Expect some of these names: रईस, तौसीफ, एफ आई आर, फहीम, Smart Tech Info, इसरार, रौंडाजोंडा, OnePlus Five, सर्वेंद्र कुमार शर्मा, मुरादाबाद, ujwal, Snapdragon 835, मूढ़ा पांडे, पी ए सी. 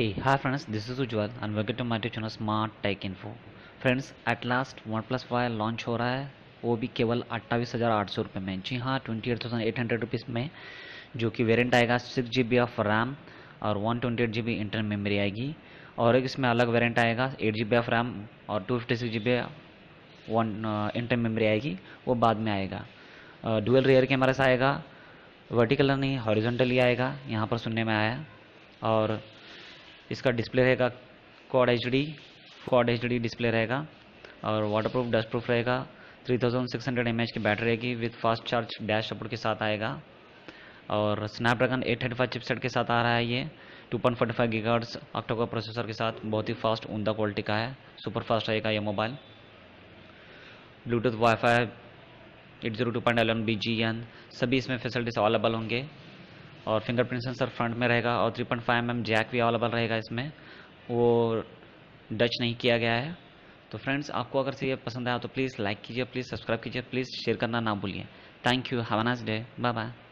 Hey, hi friends, this is Ujjwal and welcome to my channel Smart Tech Info। Friends at last OnePlus Five launch हो रहा है, वो भी केवल 28,800 रुपये में। जी हाँ, 28,800 रुपीज़ में, जो कि वेरिएंट आएगा 6 GB ऑफ रैम और 128 GB इंटरनल मेमोरी आएगी। और एक इसमें अलग वेरिएंट आएगा 8 GB ऑफ रैम और 256 GB इंटरनल मेमोरी आएगी, वो बाद में आएगा। डुअल रियर कैमरा से आएगा, वर्टिकल नहीं हॉरिजॉन्टली आएगा यहाँ पर सुनने में आया। और इसका डिस्प्ले रहेगा क्वाड एचडी डिस्प्ले रहेगा और वाटरप्रूफ डस्टप्रूफ रहेगा। 3600 mAh की बैटरी रहेगी with fast charge dash support के साथ आएगा। और स्नैपड्रैगन 835 चिपसेट के साथ आ रहा है ये। 2.45 GHz ऑक्टा-कोर प्रोसेसर के साथ बहुत ही फास्ट उमदा क्वालिटी का है, सुपर फास्ट रहेगा ये मोबाइल। ब्लूटूथ वाईफाई 802.11 BGN सभी इसमें फैसिलिटीज अवेलेबल होंगे। और फिंगरप्रिंट सेंसर फ्रंट में रहेगा और 3.5 mm जैक भी अवेलेबल रहेगा इसमें, वो डच नहीं किया गया है। तो फ्रेंड्स, आपको अगर ये पसंद आया तो प्लीज़ लाइक कीजिए, प्लीज़ सब्सक्राइब कीजिए, प्लीज़ शेयर करना ना भूलिए। Thank you, have a nice day, bye bye.